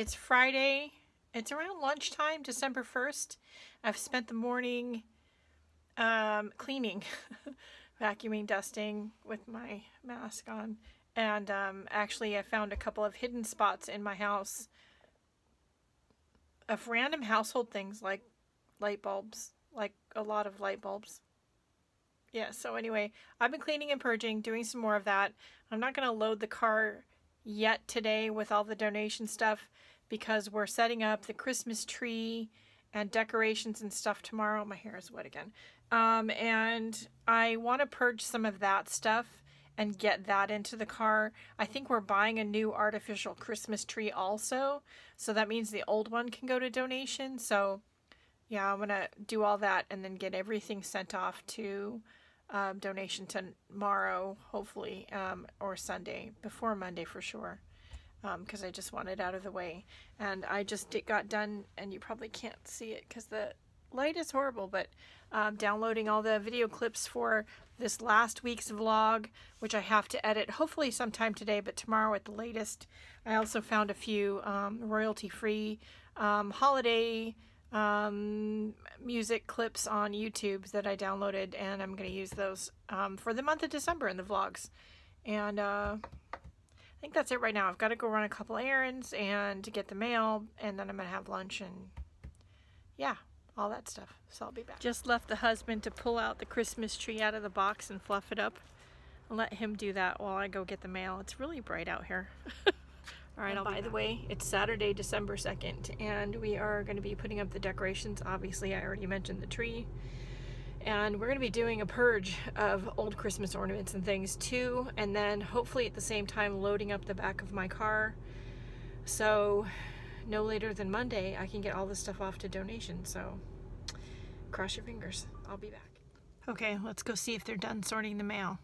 It's Friday. It's around lunchtime, December 1st. I've spent the morning cleaning, vacuuming, dusting with my mask on. And actually I found a couple of hidden spots in my house of random household things like light bulbs, like a lot of light bulbs. Yeah, so anyway, I've been cleaning and purging, doing some more of that. I'm not going to load the car yet today with all the donation stuff because we're setting up the Christmas tree and decorations and stuff tomorrow. My hair is wet again. And I want to purge some of that stuff and get that into the car. I think we're buying a new artificial Christmas tree also, so that means the old one can go to donation. So yeah, I'm going to do all that and then get everything sent off to donation tomorrow, hopefully, or Sunday, before Monday for sure, because I just want it out of the way. And I just got done, and you probably can't see it because the light is horrible, but downloading all the video clips for this last week's vlog, which I have to edit hopefully sometime today, but tomorrow at the latest. I also found a few royalty-free holiday music clips on YouTube that I downloaded, and I'm going to use those for the month of December in the vlogs. And I think that's it right now. I've got to go run a couple errands and to get the mail, and then I'm going to have lunch and yeah, all that stuff. So I'll be back. Just left the husband to pull out the Christmas tree out of the box and fluff it up. I'll let him do that while I go get the mail. It's really bright out here. All right, by the way, it's Saturday, December 2nd, and we are going to be putting up the decorations. Obviously, I already mentioned the tree. And we're going to be doing a purge of old Christmas ornaments and things, too. And then, hopefully, at the same time, loading up the back of my car. So, no later than Monday, I can get all this stuff off to donation. So, cross your fingers. I'll be back. Okay, let's go see if they're done sorting the mail.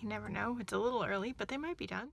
You never know. It's a little early, but they might be done.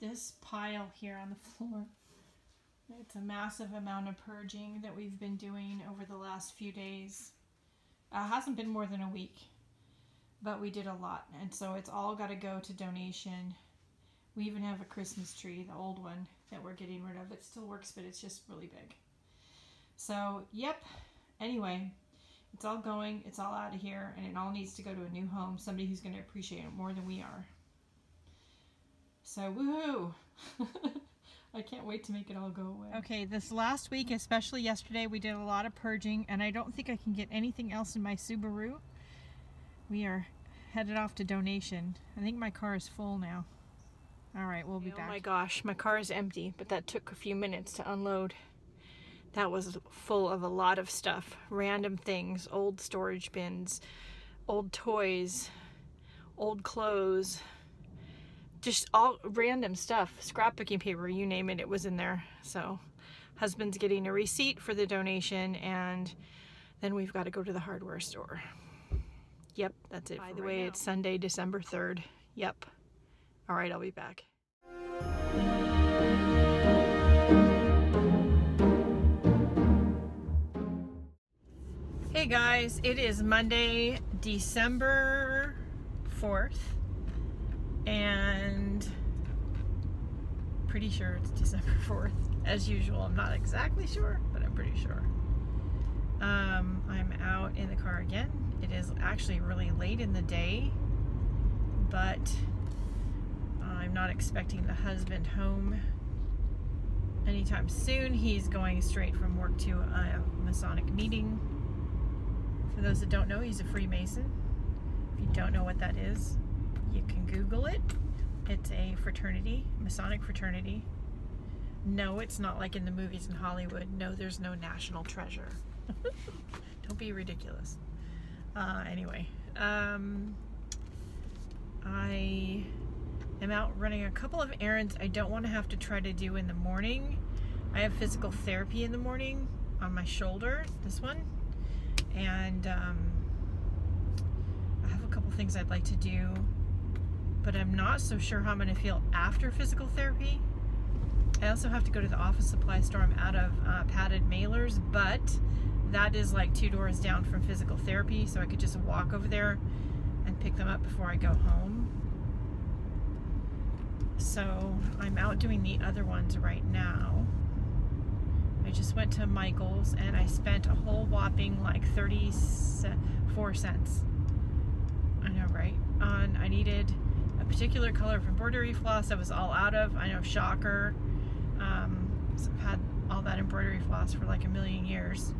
this pile here on the floor. It's a massive amount of purging that we've been doing over the last few days. Hasn't been more than a week, but we did a lot, and so it's all got to go to donation. We even have a Christmas tree, the old one that we're getting rid of. It still works, but it's just really big. So, yep. Anyway, it's all going, it's all out of here, and it all needs to go to a new home, somebody who's going to appreciate it more than we are. So, woohoo! I can't wait to make it all go away. Okay, this last week, especially yesterday, we did a lot of purging, and I don't think I can get anything else in my Subaru. We are headed off to donation. I think my car is full now. All right, we'll be back. Oh my gosh, my car is empty, but that took a few minutes to unload. That was full of a lot of stuff. Random things, old storage bins, old toys, old clothes, just all random stuff. Scrapbooking paper, you name it, it was in there. So, husband's getting a receipt for the donation, and then we've got to go to the hardware store. Yep, that's it. By the way, it's Sunday, December 3rd. Yep. All right, I'll be back. Hey guys, it is Monday, December 4th, and pretty sure it's December 4th, as usual. I'm not exactly sure, but I'm pretty sure. I'm out in the car again. It is actually really late in the day, but I'm not expecting the husband home anytime soon. He's going straight from work to a Masonic meeting. For those that don't know, he's a Freemason. If you don't know what that is, you can Google it. It's a fraternity, Masonic fraternity. No, it's not like in the movies in Hollywood. No, there's no national treasure. Don't be ridiculous. Anyway, I'm out running a couple of errands I don't want to have to try to do in the morning. I have physical therapy in the morning on my shoulder, this one, and I have a couple things I'd like to do, but I'm not so sure how I'm going to feel after physical therapy. I also have to go to the office supply store. I'm out of padded mailers, but that is like 2 doors down from physical therapy, so I could just walk over there and pick them up before I go home. So I'm out doing the other ones right now. I just went to Michael's and I spent a whole whopping like 34 cents. I know, right? On I needed a particular color of embroidery floss. I was all out of. I know, shocker. So I've had all that embroidery floss for like a million years,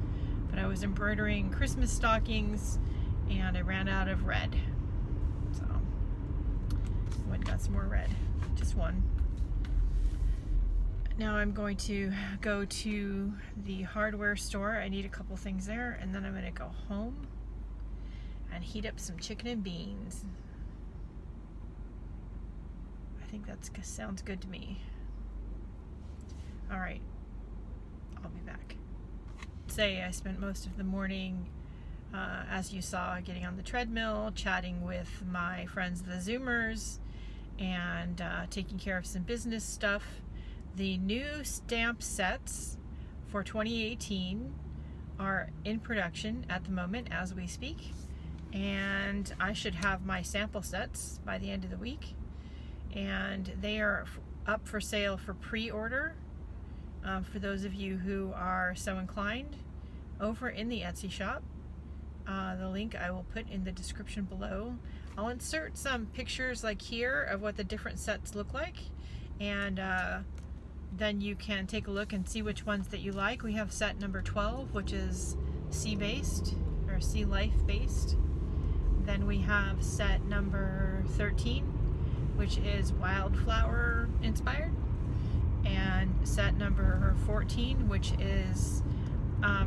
but I was embroidering Christmas stockings and I ran out of red. So I went and got some more red. Just one. Now I'm going to go to the hardware store. I need a couple things there, and then I'm going to go home and heat up some chicken and beans. I think that sounds good to me. All right, I'll be back. Say I spent most of the morning, as you saw, getting on the treadmill, chatting with my friends the Zoomers, and taking care of some business stuff. The new stamp sets for 2018 are in production at the moment as we speak, and I should have my sample sets by the end of the week, and they are up for sale for pre-order for those of you who are so inclined over in the Etsy shop. The link I will put in the description below. I'll insert some pictures like here of what the different sets look like, and then you can take a look and see which ones that you like. We have set number 12, which is sea based or sea life based. Then we have set number 13, which is wildflower inspired, and set number 14, which is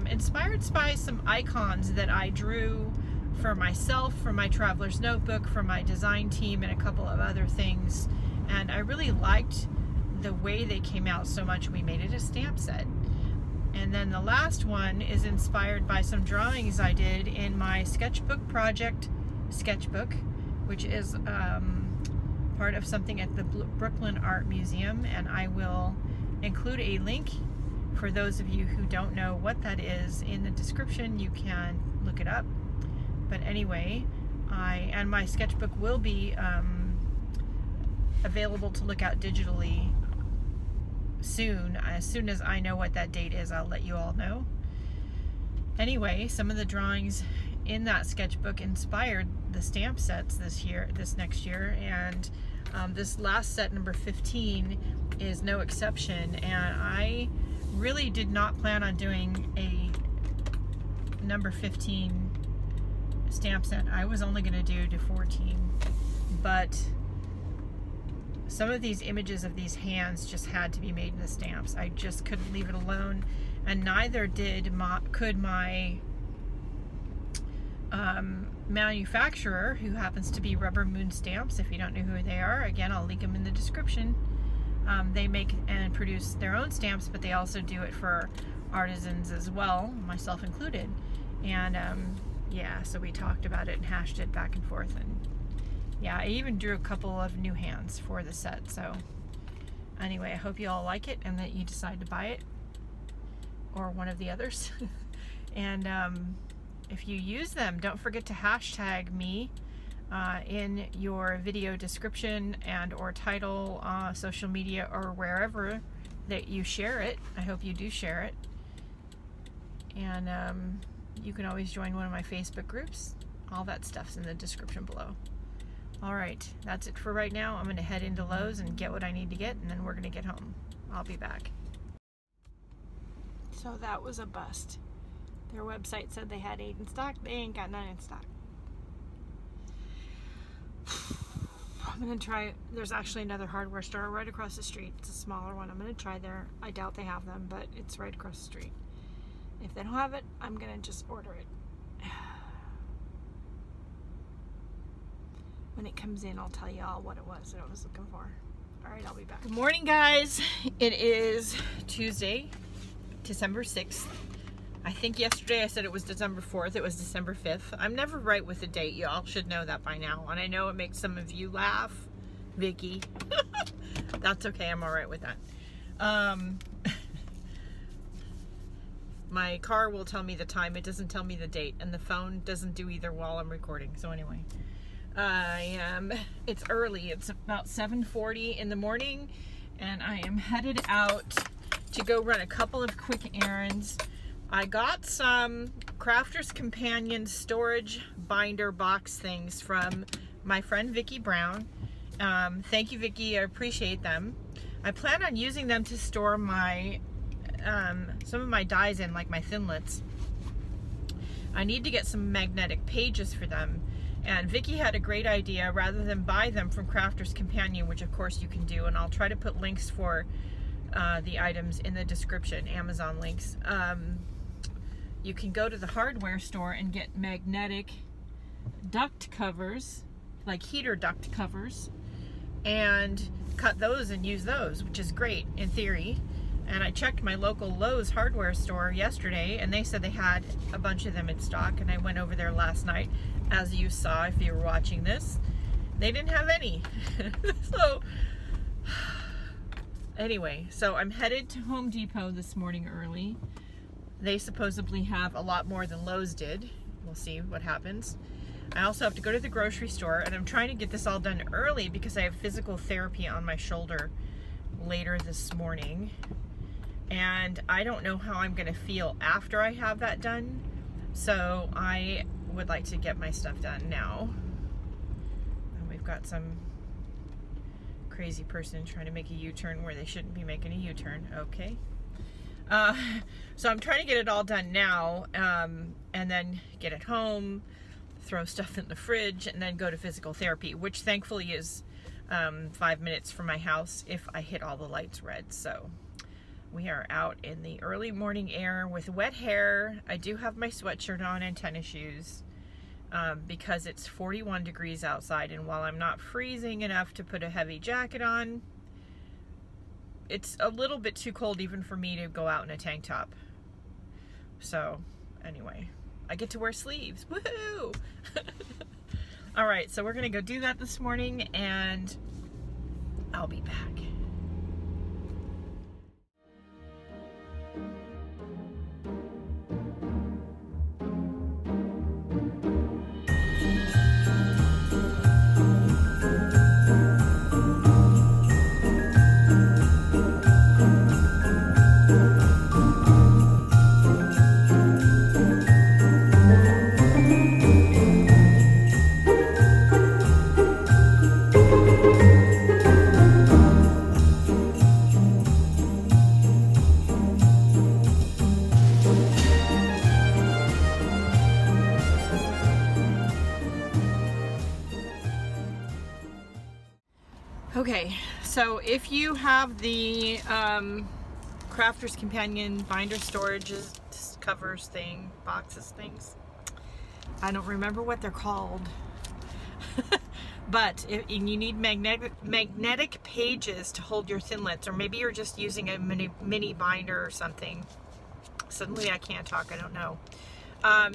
inspired by some icons that I drew for myself, for my traveler's notebook, for my design team, and a couple of other things. And I really liked the way they came out so much we made it a stamp set. And then the last one is inspired by some drawings I did in my sketchbook project, which is part of something at the Brooklyn Art Museum, and I will include a link for those of you who don't know what that is in the description. You can look it up. But anyway, my sketchbook will be available to look out digitally soon. As soon as I know what that date is, I'll let you all know. Anyway, some of the drawings in that sketchbook inspired the stamp sets this next year, and this last set, number 15, is no exception. And I really did not plan on doing a number 15 stamp set. I was only going to do to 14, but some of these images of these hands just had to be made in the stamps. I just couldn't leave it alone, and neither did my manufacturer, who happens to be Rubber Moon Stamps. If you don't know who they are, again, I'll link them in the description. They make and produce their own stamps, but they also do it for artisans as well, myself included. And yeah, so we talked about it and hashed it back and forth, and yeah, I even drew a couple of new hands for the set. So anyway, I hope you all like it and that you decide to buy it, or one of the others. And if you use them, don't forget to hashtag me in your video description and or title, social media, or wherever that you share it. I hope you do share it. And you can always join one of my Facebook groups. All that stuff's in the description below. All right, that's it for right now. I'm going to head into Lowe's and get what I need to get, and then we're going to get home. I'll be back. So that was a bust. Their website said they had 8 in stock. They ain't got none in stock. I'm going to try. There's actually another hardware store right across the street. It's a smaller one. I'm going to try there. I doubt they have them, but it's right across the street. If they don't have it, I'm going to just order it. When it comes in, I'll tell y'all what it was that I was looking for. All right, I'll be back. Good morning, guys. It is Tuesday, December 6th. I think yesterday I said it was December 4th. It was December 5th. I'm never right with the date. Y'all should know that by now. And I know it makes some of you laugh, Vicki. That's okay. I'm all right with that. My car will tell me the time. It doesn't tell me the date. And the phone doesn't do either while I'm recording. So anyway. It's early. It's about 7:40 in the morning, and I am headed out to go run a couple of quick errands. I got some Crafters Companion storage binder box things from my friend Vicki Brown. Thank you, Vicki. I appreciate them. I plan on using them to store my some of my dies in, like my thinlets. I need to get some magnetic pages for them. And Vicki had a great idea. Rather than buy them from Crafters Companion, which of course you can do, and I'll try to put links for the items in the description, Amazon links, you can go to the hardware store and get magnetic duct covers, like heater duct covers, and cut those and use those, which is great in theory. And I checked my local Lowe's hardware store yesterday, and they said they had a bunch of them in stock, and I went over there last night, as you saw if you were watching this. They didn't have any. So, anyway, so I'm headed to Home Depot this morning early. They supposedly have a lot more than Lowe's did. We'll see what happens. I also have to go to the grocery store, and I'm trying to get this all done early because I have physical therapy on my shoulder later this morning. And I don't know how I'm gonna feel after I have that done. So I would like to get my stuff done now. And we've got some crazy person trying to make a U-turn where they shouldn't be making a U-turn, okay. So I'm trying to get it all done now, and then get it home, throw stuff in the fridge, and then go to physical therapy, which thankfully is 5 minutes from my house if I hit all the lights red. So we are out in the early morning air with wet hair. I do have my sweatshirt on and tennis shoes because it's 41 degrees outside, and while I'm not freezing enough to put a heavy jacket on, it's a little bit too cold even for me to go out in a tank top. So anyway, I get to wear sleeves. Woohoo! All right, so we're gonna go do that this morning, and I'll be back. Okay, so if you have the Crafters Companion binder storages, covers thing, boxes, things, I don't remember what they're called, but if you need magnetic pages to hold your thinlets, or maybe you're just using a mini binder or something. Suddenly I can't talk, I don't know.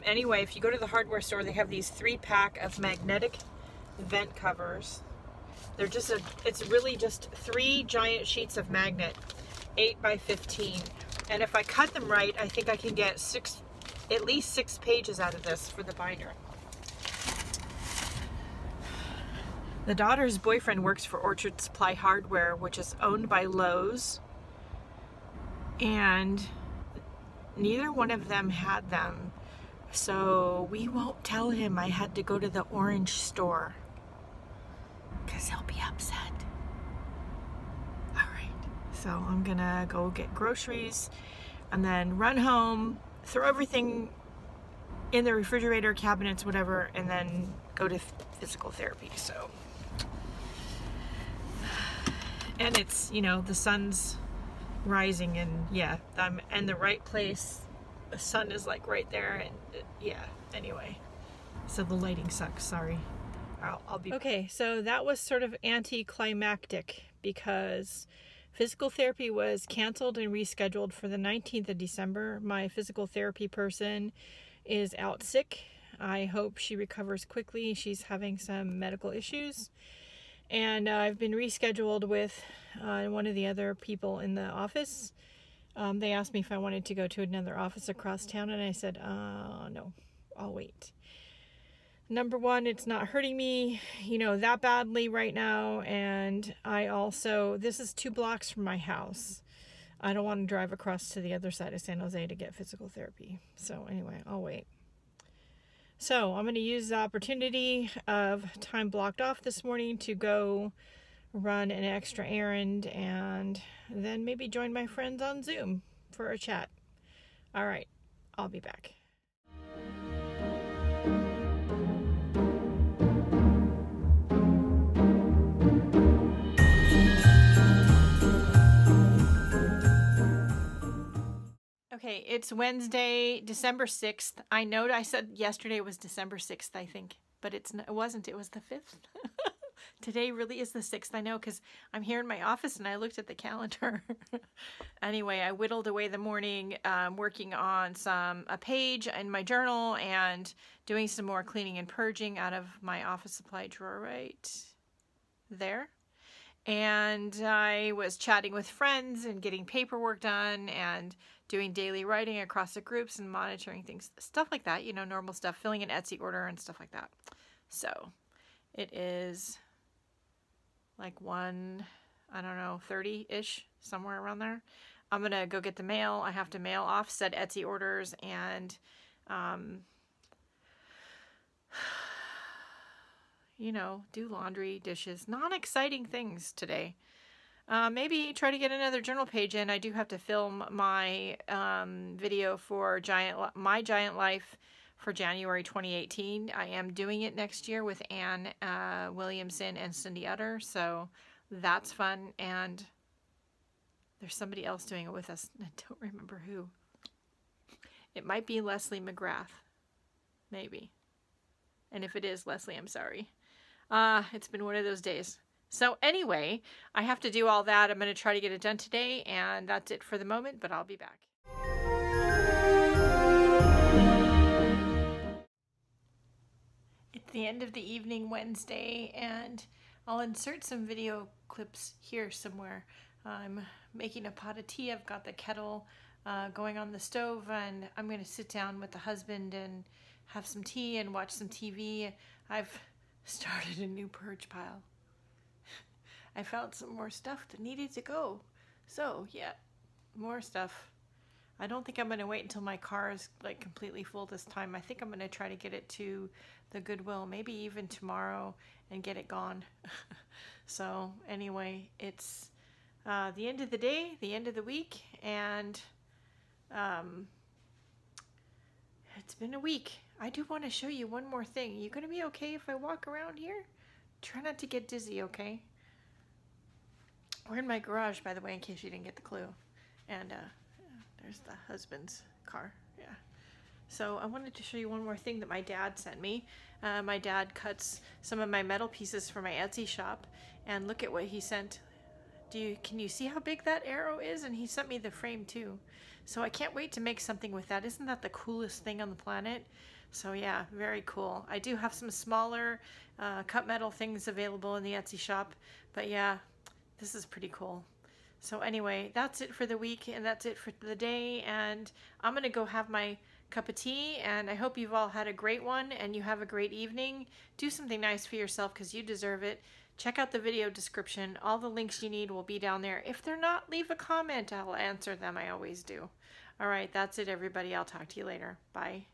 Anyway, if you go to the hardware store, they have these 3-pack of magnetic vent covers. They're just it's really just 3 giant sheets of magnet, 8 by 15. And if I cut them right, I think I can get at least six pages out of this for the binder. The daughter's boyfriend works for Orchard Supply Hardware, which is owned by Lowe's. And neither one of them had them. So we won't tell him I had to go to the orange store, because he'll be upset. Alright, so I'm gonna go get groceries and then run home, throw everything in the refrigerator, cabinets, whatever, and then go to physical therapy. So, and it's, you know, the sun's rising, and yeah, I'm in the right place. The sun is like right there, and yeah, anyway. So the lighting sucks, sorry. I'll be okay. So that was sort of anticlimactic because physical therapy was canceled and rescheduled for the 19th of December. My physical therapy person is out sick. I hope she recovers quickly. She's having some medical issues, and I've been rescheduled with one of the other people in the office. They asked me if I wanted to go to another office across town, and I said, no, I'll wait. Number one, it's not hurting me, you know, that badly right now. And I also, this is 2 blocks from my house. I don't want to drive across to the other side of San Jose to get physical therapy. So anyway, I'll wait. So I'm going to use the opportunity of time blocked off this morning to go run an extra errand and then maybe join my friends on Zoom for a chat. All right, I'll be back. Okay, it's Wednesday, December 6th. I know I said yesterday was December 6th, I think, but it wasn't. It was the 5th. Today really is the 6th. I know, because I'm here in my office and I looked at the calendar. Anyway, I whittled away the morning working on a page in my journal and doing some more cleaning and purging out of my office supply drawer right there. And I was chatting with friends and getting paperwork done and doing daily writing across the groups and monitoring things, stuff like that, you know, normal stuff, filling an Etsy order and stuff like that. So it is like 1, I don't know, 30-ish, somewhere around there. I'm going to go get the mail. I have to mail off said Etsy orders and, you know, do laundry, dishes, non-exciting things today. Maybe try to get another journal page in. I do have to film my video for My Giant Life for January 2018. I am doing it next year with Anne Williamson and Cindy Utter, so that's fun. And there's somebody else doing it with us. I don't remember who. It might be Leslie McGrath, maybe. And if it is, Leslie, I'm sorry. It's been one of those days. So anyway, I have to do all that. I'm going to try to get it done today, and that's it for the moment, but I'll be back. It's the end of the evening Wednesday, and I'll insert some video clips here somewhere. I'm making a pot of tea. I've got the kettle going on the stove, and I'm going to sit down with the husband and have some tea and watch some TV. I've started a new purge pile. I found some more stuff that needed to go. So yeah, more stuff. I don't think I'm going to wait until my car is like completely full this time. I think I'm going to try to get it to the Goodwill, maybe even tomorrow, and get it gone. So anyway, it's the end of the day, the end of the week, and it's been a week. I do want to show you one more thing. You going to be okay if I walk around here? Try not to get dizzy, okay? We're in my garage, by the way, in case you didn't get the clue. And there's the husband's car, yeah. So I wanted to show you one more thing that my dad sent me. My dad cuts some of my metal pieces for my Etsy shop, and look at what he sent. Can you see how big that arrow is? And he sent me the frame too. So I can't wait to make something with that. Isn't that the coolest thing on the planet? So yeah, very cool. I do have some smaller cut metal things available in the Etsy shop, but yeah, this is pretty cool. So anyway, that's it for the week, and that's it for the day, and I'm gonna go have my cup of tea, and I hope you've all had a great one, and you have a great evening. Do something nice for yourself, because you deserve it. Check out the video description. All the links you need will be down there. If they're not, leave a comment. I'll answer them. I always do. All right, that's it, everybody. I'll talk to you later. Bye.